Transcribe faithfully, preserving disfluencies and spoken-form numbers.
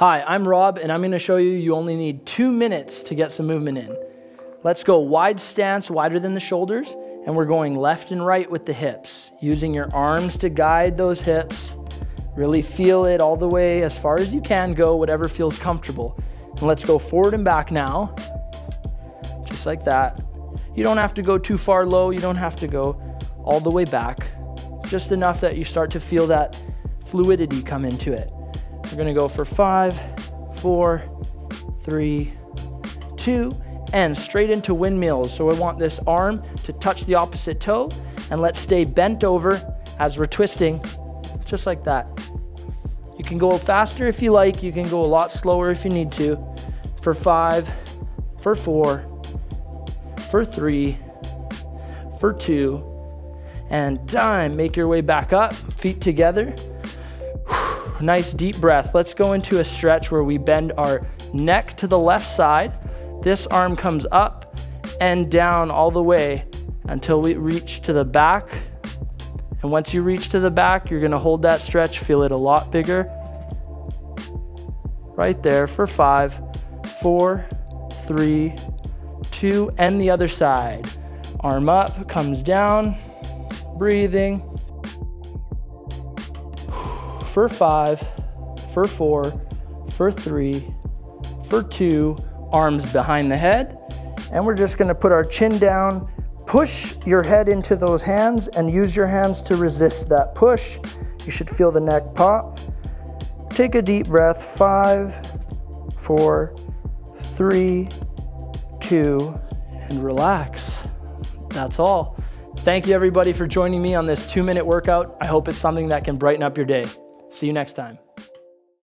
Hi, I'm Rob, and I'm going to show you you only need two minutes to get some movement in. Let's go wide stance, wider than the shoulders, and we're going left and right with the hips, using your arms to guide those hips. Really feel it all the way as far as you can go, whatever feels comfortable. And let's go forward and back now, just like that. You don't have to go too far low, you don't have to go all the way back, just enough that you start to feel that fluidity come into it. We're gonna go for five, four, three, two, and straight into windmills. So we want this arm to touch the opposite toe, and let's stay bent over as we're twisting, just like that. You can go faster if you like, you can go a lot slower if you need to. For five, for four, for three, for two, and dime. Make your way back up, feet together. Nice deep breath. Let's go into a stretch where we bend our neck to the left side. This arm comes up and down all the way until we reach to the back. And once you reach to the back, you're gonna hold that stretch, feel it a lot bigger. Right there for five, four, three, two, and the other side. Arm up, comes down, breathing. For five, for four, for three, for two, arms behind the head. And we're just gonna put our chin down, push your head into those hands and use your hands to resist that push. You should feel the neck pop. Take a deep breath, five, four, three, two, and relax. That's all. Thank you everybody for joining me on this two minute workout. I hope it's something that can brighten up your day. See you next time.